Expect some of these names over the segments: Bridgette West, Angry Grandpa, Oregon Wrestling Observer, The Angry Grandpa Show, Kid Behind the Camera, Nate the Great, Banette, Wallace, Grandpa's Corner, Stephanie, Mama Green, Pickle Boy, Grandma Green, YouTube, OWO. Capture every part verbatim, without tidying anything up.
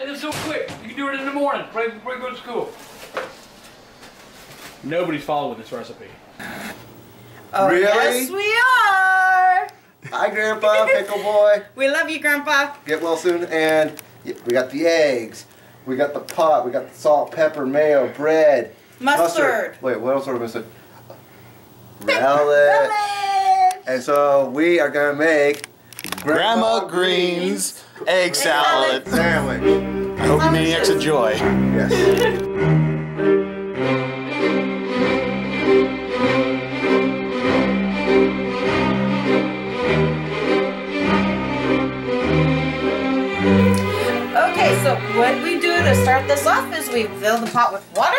And it's so quick. You can do it in the morning, right before you go to school. Nobody's following this recipe. Oh, really? Yes, we are. Hi, Grandpa, Pickle Boy. We love you, Grandpa. Get well soon. And we got the eggs. We got the pot. We got the salt, pepper, mayo, bread. Mustard. Mustard. Wait, what else are we missing? Relish. And so we are going to make Grandma, Grandma Green's egg salad. Egg salad. Sandwich. I hope you many eggs of joy. Yes. Okay, so what we do to start this off is we fill the pot with water.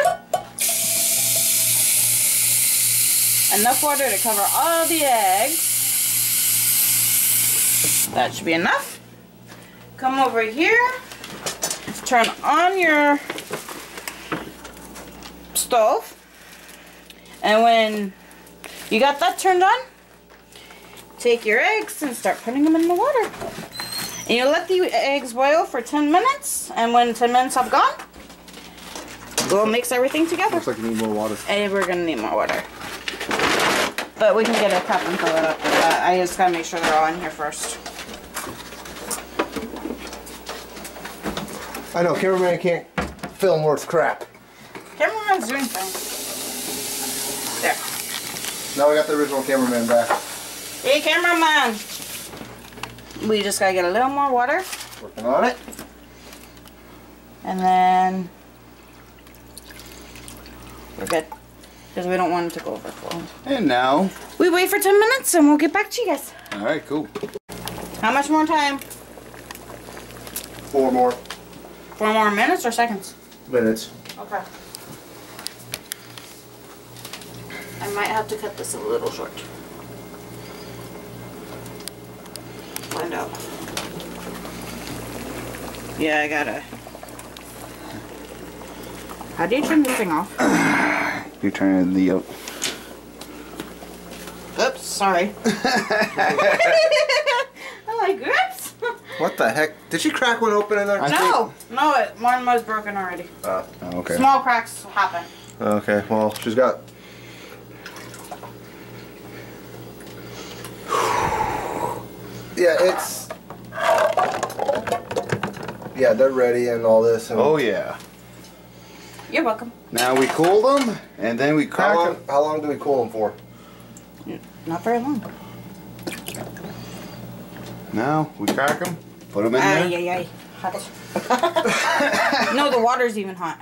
Enough water to cover all the eggs. That should be enough. Come over here. Turn on your stove. And when you got that turned on, take your eggs and start putting them in the water. And you let the eggs boil for ten minutes. And when ten minutes have gone, we'll mix everything together. Looks like you need more water. And we're going to need more water. But we can get a cup and fill it up with that. I just gotta make sure they're all in here first. I know, cameraman can't film worth crap. Cameraman's doing fine. There. Now we got the original cameraman back. Hey, cameraman! We just gotta get a little more water. Working on it. And then we're good. Because we don't want it to go over full. And now we wait for ten minutes and we'll get back to you guys. All right, cool. How much more time? Four more. Four more minutes or seconds? Minutes. Okay. I might have to cut this a little short. Blend out. Yeah, I gotta. How do you turn this thing off? You're turning the oat. Oops, sorry. I like oops. What the heck? Did she crack one open in there? I no, think... no, it, mine was broken already. Uh, oh, okay. Small cracks happen. Okay, well, she's got. Yeah, it's. Yeah, they're ready and all this. And... Oh, yeah. You're welcome. Now we cool them, and then we crack how long, them. How long do we cool them for? Not very long. Now we crack them, put them in aye, there. Aye, aye, hot. No, the water's even hot.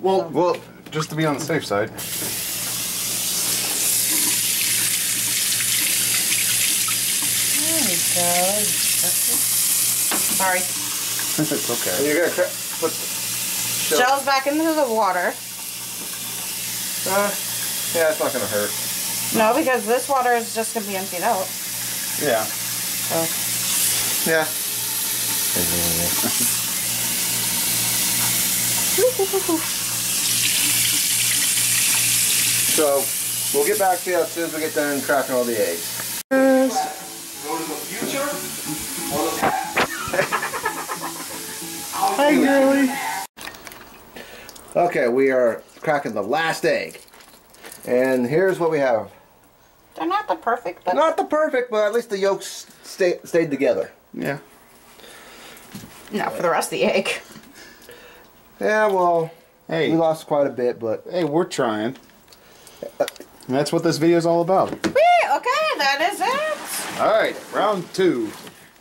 Well, so. Well, just to be on the safe side. There we go. Sorry. It's okay. And you're gonna crack. Shells back into the water. Uh, yeah, it's not gonna hurt. No, because this water is just gonna be emptied out. Yeah. So. Yeah. So we'll get back to you as soon as we get done cracking all the eggs. Go to the future or the past. Hi, Gilly. Okay, we are cracking the last egg. And here's what we have. They're not the perfect, but... Not the perfect, but at least the yolks stay, stayed together. Yeah. Not for the rest of the egg. Yeah, well, hey, we lost quite a bit, but... Hey, we're trying. And that's what this video is all about. Whee! Okay, that is it. All right, round two.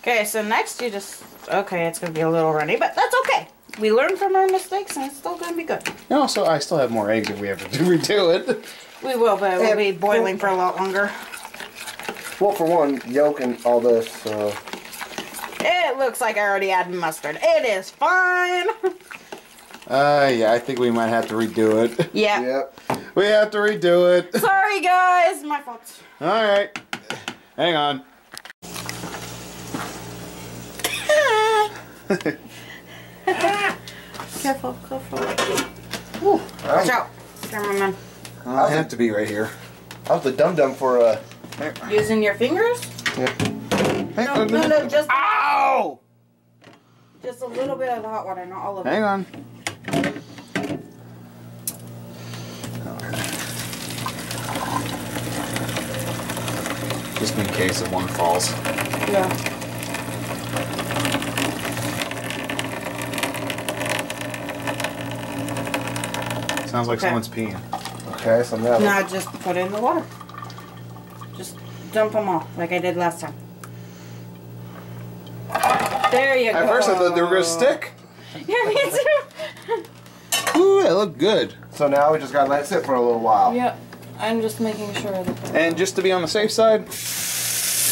Okay, so next you just... Okay, it's going to be a little runny, but that's okay. We learn from our mistakes, and it's still going to be good. And also, I still have more eggs if we ever do redo it. We will, but it will be boiling for a lot longer. Well, for one, yolk and all this. Uh... It looks like I already added mustard. It is fine. Uh, yeah, I think we might have to redo it. Yeah. Yep. We have to redo it. Sorry, guys. My fault. All right. Hang on. Careful, careful. Ooh, watch um, out. Cameraman. I have to be right here. I was the dum-dum for, uh... using your fingers? Yeah. No, no, no, just... Ow! Just a little bit of the hot water, not all of it. Hang on. Okay. Just in case if one falls. Yeah. Sounds like okay. someone's peeing. Okay, so now... Now just put it in the water. Just dump them all, like I did last time. There you go. At first I thought they were going to stick. Yeah, me too. Ooh, it looked good. So now we just got to let it sit for a little while. Yep. I'm just making sure. That and just to be on the safe side?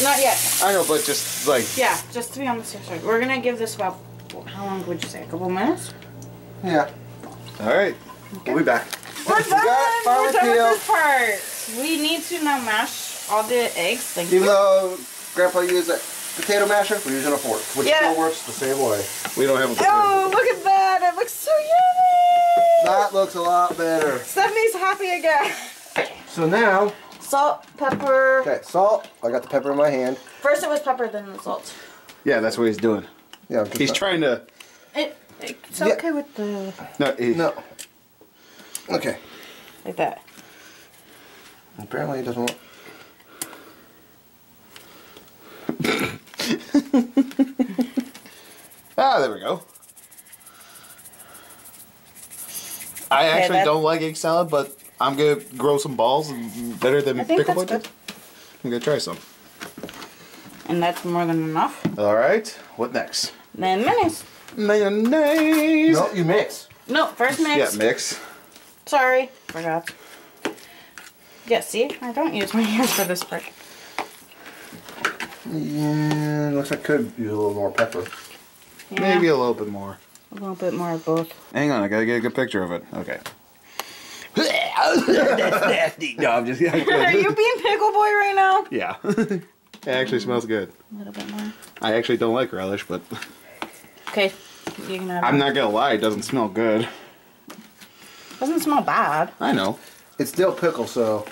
Not yet. I know, but just like... Yeah, just to be on the safe side. We're going to give this about... How long would you say? A couple minutes? Yeah. All right. Okay. We'll be back. We're done. We're done with this part. We need to now mash all the eggs. Thank you. Even though Grandpa used a potato masher, we're using a fork, which yeah. still works the same way. We don't have a potato. Oh, look at that! It looks so yummy. That looks a lot better. Stephanie's happy again. So now. Salt, pepper. Okay, salt. I got the pepper in my hand. First it was pepper, then the salt. Yeah, that's what he's doing. Yeah. He's trying to. It, it's okay yeah. with the. No. He, no. Okay. Like that. Apparently it doesn't work. Ah, there we go. I okay, actually that's... don't like egg salad, but I'm going to grow some balls better than Pickle Boy did. I'm going to try some. And that's more than enough. All right. What next? Mayonnaise. Mayonnaise. No, you mix. No, first mix. Yeah, mix. Sorry, forgot. Yeah, see, I don't use my hands for this part. Yeah, looks like I could use a little more pepper. Yeah. Maybe a little bit more. A little bit more of both. Hang on, I gotta get a good picture of it. Okay. That's nasty. No, I'm just kidding. Are you being Pickle Boy right now? Yeah. It actually smells good. A little bit more. I actually don't like relish, but. Okay. You can have I'm it. Not gonna lie, it doesn't smell good. Doesn't smell bad. I know. It's dill pickle, so.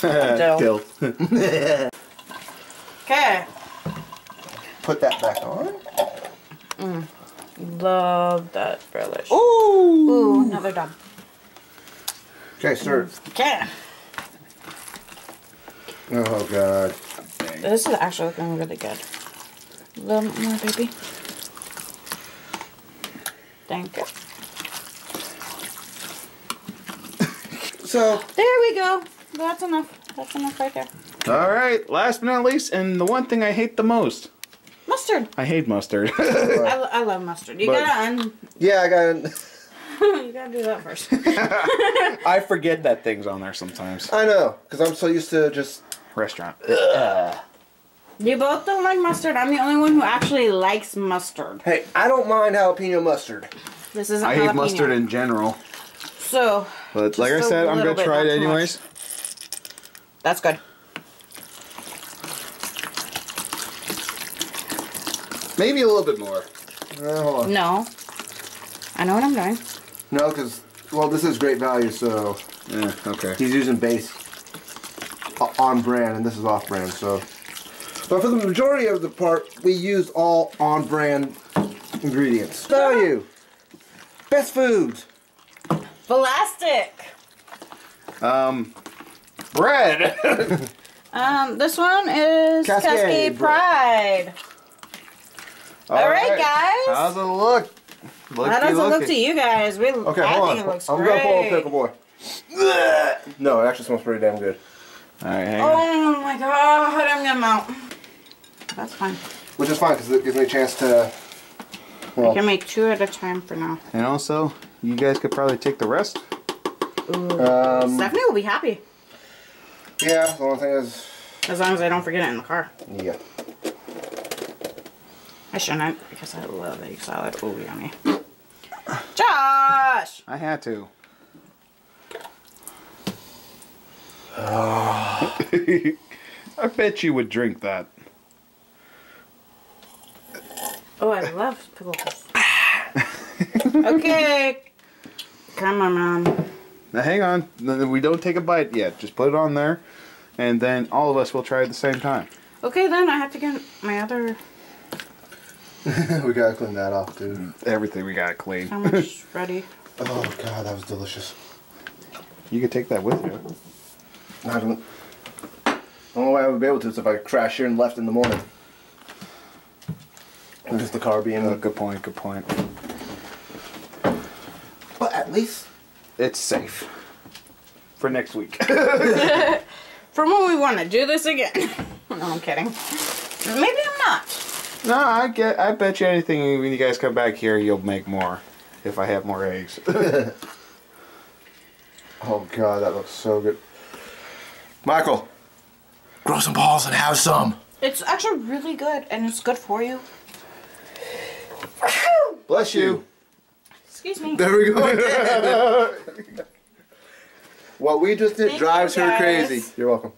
Dill. Okay. Put that back on. Mm. Love that relish. Ooh. Ooh, another dub. Okay, serve. Okay. Oh God. Dang. This is actually looking really good. A little more, baby. Thank you. So there we go. That's enough. That's enough right there. All right. Last but not least, and the one thing I hate the most. Mustard. I hate mustard. I, I love mustard. You but, gotta un. Yeah, I gotta. You gotta do that first. I forget that thing's on there sometimes. I know, because I'm so used to just restaurant. Ugh. You both don't like mustard. I'm the only one who actually likes mustard. Hey, I don't mind jalapeno mustard. This isn't. I jalapeno. hate mustard in general. So, but like I said, I'm gonna bit, try it anyways. Much. That's good. Maybe a little bit more. Uh, hold on. No, I know what I'm doing. No, because well, this is great value, so yeah, okay. He's using base on brand, and this is off brand. So, but for the majority of the part, we used all on brand ingredients. Value, best foods. Plastic. Um, bread. um, this one is Cascade, Cascade Pride. All, All right, right, guys. How's it look? Looky, How does it looky. look to you guys? We, okay, I hold think on. It looks I'm great. I'm gonna pull a Pickle Boy. No, it actually smells pretty damn good. All right, hang oh on. my God, I'm gonna melt. That's fine. Which is fine because it gives me a chance to. Well, I can make two at a time for now. And also. You guys could probably take the rest. Ooh. Um, Stephanie will be happy. Yeah, the only thing is... As long as I don't forget it in the car. Yeah. I shouldn't, because I love egg salad. Ooh, yummy. Josh! I had to. Oh. I bet you would drink that. Oh, I love pickles. Okay. Come on, Mom. Now hang on. We don't take a bite yet. Just put it on there, and then all of us will try at the same time. Okay, then I have to get my other. We gotta clean that off, dude. Everything we gotta clean. How much is ready? Oh god, that was delicious. You could take that with you. I don't. The only way I would be able to is if I crash here and left in the morning. Or just the car being. Oh, good point. Good point. But at least it's safe for next week. For when we want to do this again. No, I'm kidding. Maybe I'm not. No, I get. I bet you anything. When you guys come back here, you'll make more. If I have more eggs. Oh god, that looks so good. Michael, grow some balls and have some. It's actually really good, and it's good for you. Bless you. Excuse me. There we go. What we just did Thank drives her crazy. You're welcome.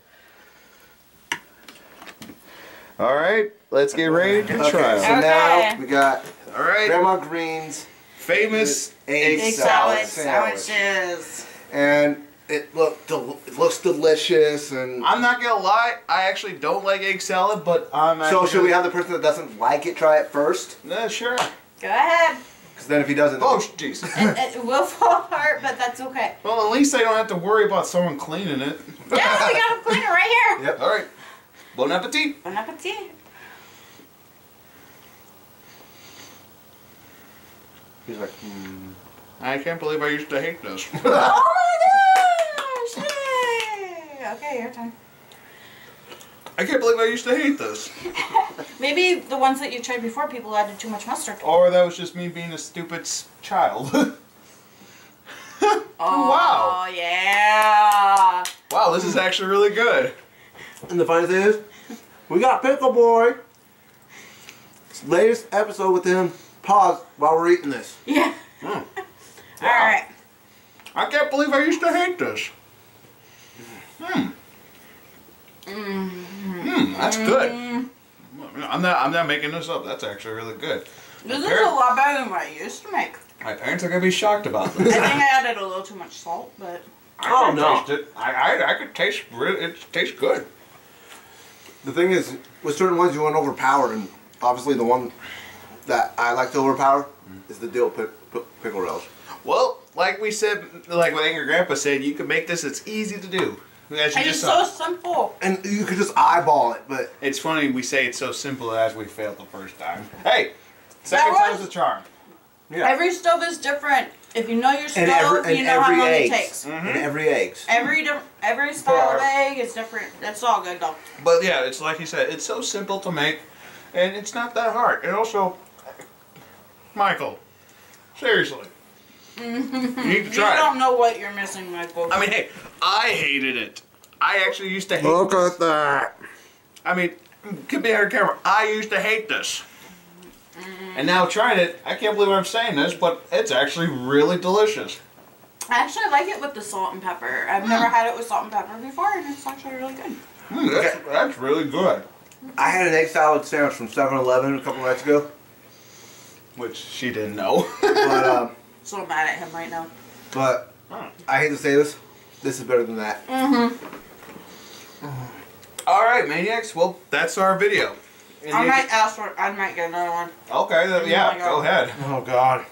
All right, let's get ready to okay, try. So okay. now we got all right, Grandma Green's famous egg, egg salad, salad sandwiches, and it look del it looks delicious. And I'm not gonna lie, I actually don't like egg salad, but I'm. So should we have the person that doesn't like it try it first? Yeah, sure. Go ahead. Because then if he doesn't, oh jeez, it, it will fall apart, but that's okay. Well, at least I don't have to worry about someone cleaning it. Yeah, we got to clean it right here. Yep. All right. Bon appetit! Bon appetit! He's like, hmm. I can't believe I used to hate this. Oh my gosh! Yay! Okay, your turn. I can't believe I used to hate this. Maybe the ones that you tried before, people added too much mustard. Or that was just me being a stupid child. Oh, wow! Oh, yeah! Wow, this is actually really good. And the funny thing is, we got Pickle Boy. It's latest episode with him. Pause while we're eating this. Yeah. Mm. Wow. All right. I can't believe I used to hate this. Hmm. Hmm. Mm, that's good. Mm. I'm not. I'm not making this up. That's actually really good. This my is a lot better than what I used to make. My parents are gonna be shocked about this. I think I added a little too much salt, but. I oh no! Taste it. I, I I could taste really. It tastes good. The thing is, with certain ones you want to overpower, and obviously the one that I like to overpower is the dill pic pic pickle relish. Well, like we said, like what Angry Grandpa said, you can make this. It's easy to do. As you and just it's saw. So simple. And you could just eyeball it, but it's funny we say it's so simple as we failed the first time. Hey, second time's the charm. Yeah. Every stove is different. If you know your stove, every, you know how long eggs. It takes. Mm-hmm. And every eggs. Every every style of egg is different. That's all good though. But yeah, it's like you said, it's so simple to make, and it's not that hard. And also, Michael, seriously, mm-hmm. you need to try. You don't know what you're missing, Michael. I mean, hey, I hated it. I actually used to hate. Look this. At that. I mean, could be on camera. I used to hate this. And now trying it, I can't believe I'm saying this, but it's actually really delicious. I actually like it with the salt and pepper. I've mm. never had it with salt and pepper before, and it's actually really good. Mm, that's, that's really good. I had an egg salad sandwich from seven eleven a couple nights ago. Which she didn't know. But, um, so mad at him right now. But oh. I hate to say this, this is better than that. Mm-hmm. All right, Maniacs, well, that's our video. And I might ask for. I might get another one. Okay, then, yeah, go ahead. Oh god.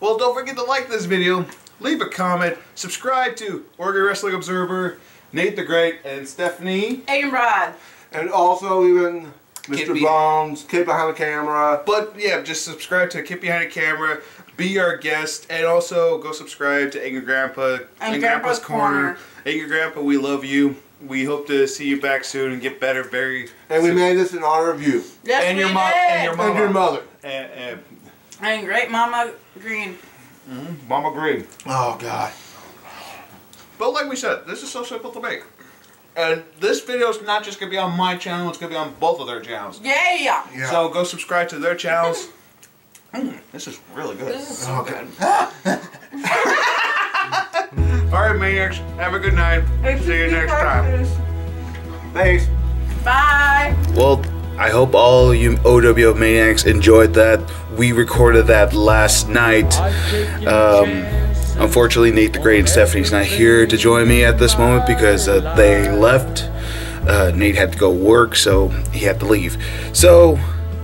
Well, don't forget to like this video, leave a comment, subscribe to Oregon Wrestling Observer, Nate the Great, and Stephanie. Egg and Brad. And also even Mister Bones, Kid Behind the Camera. But yeah, just subscribe to Kid Behind the Camera. Be our guest, and also go subscribe to Angry Grandpa and Grandpa's Corner. Angry Grandpa, we love you. We hope to see you back soon and get better very And we soon. Made this in honor of you. Yes, and, we your did. and your mother. And your mother. And, and, and great Mama Green. Mm-hmm. Mama Green. Oh, God. But like we said, this is so simple to make. And this video is not just going to be on my channel. It's going to be on both of their channels. Yeah. yeah. So go subscribe to their channels. mm, this is really good. This is so oh, good. good. Alright, Maniacs, have a good night. It's See you next practice. time. Thanks. Bye. Well, I hope all you O W O Maniacs enjoyed that. We recorded that last night. Um, unfortunately, Nate the Great and Stephanie's not here to join me at this moment because uh, they left. Uh, Nate had to go work, so he had to leave. So,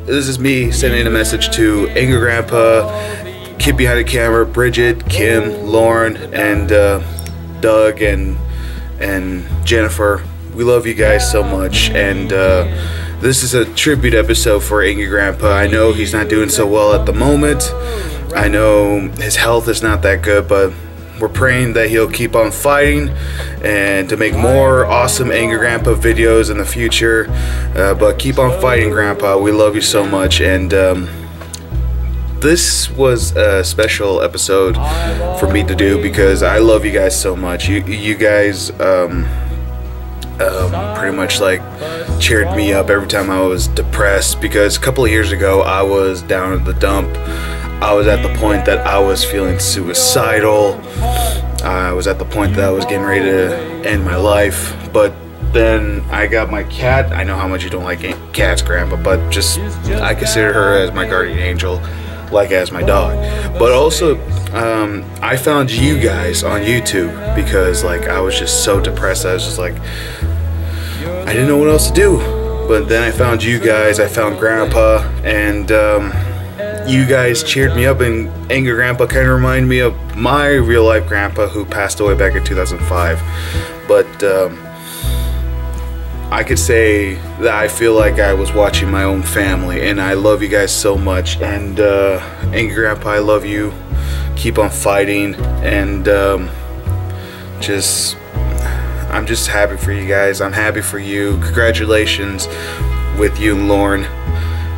This is me sending a message to Angry Grandpa, Kid Behind the Camera, Bridget, Kim, Lauren, and uh, Doug, and and Jennifer. We love you guys so much, and uh, this is a tribute episode for Angry Grandpa. I know he's not doing so well at the moment. I know his health is not that good, but we're praying that he'll keep on fighting and to make more awesome Angry Grandpa videos in the future. Uh, but keep on fighting, Grandpa. We love you so much. And um, this was a special episode for me to do because I love you guys so much. You, you guys um, um, pretty much like cheered me up every time I was depressed, because a couple of years ago I was down at the dump. I was at the point that I was feeling suicidal. I was at the point that I was getting ready to end my life. But then I got my cat. I know how much you don't like cats, Grandpa, but just I consider her as my guardian angel, like as my dog. But also, um, I found you guys on YouTube because like I was just so depressed. I was just like, I didn't know what else to do. But then I found you guys. I found Grandpa, and um, you guys cheered me up, and Angry Grandpa kind of reminded me of my real life grandpa who passed away back in two thousand five. But um, I could say that I feel like I was watching my own family, and I love you guys so much. And uh, Angry Grandpa, I love you. Keep on fighting, and um, just I'm just happy for you guys. I'm happy for you. Congratulations with you and Lauren.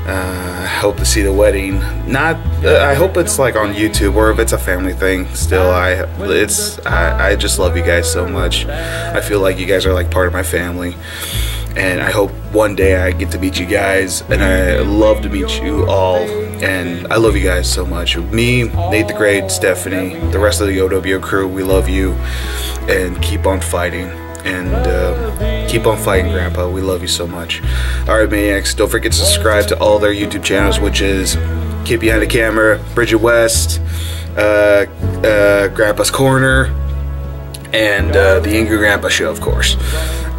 Uh, I hope to see the wedding. Not, uh, I hope it's like on YouTube, or if it's a family thing. Still, I, it's, I, I just love you guys so much. I feel like you guys are like part of my family, and I hope one day I get to meet you guys. And I love to meet you all, and I love you guys so much. Me, Nate the Great, Stephanie, the rest of the O W crew, we love you, and keep on fighting. And uh, keep on fighting, Grandpa. We love you so much. Alright, Maniacs, don't forget to subscribe to all their YouTube channels, which is Kid Behind the Camera, Bridgette West, uh, uh, Grandpa's Corner, and uh, The Angry Grandpa Show, of course.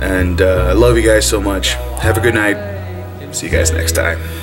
And I uh, love you guys so much. Have a good night. See you guys next time.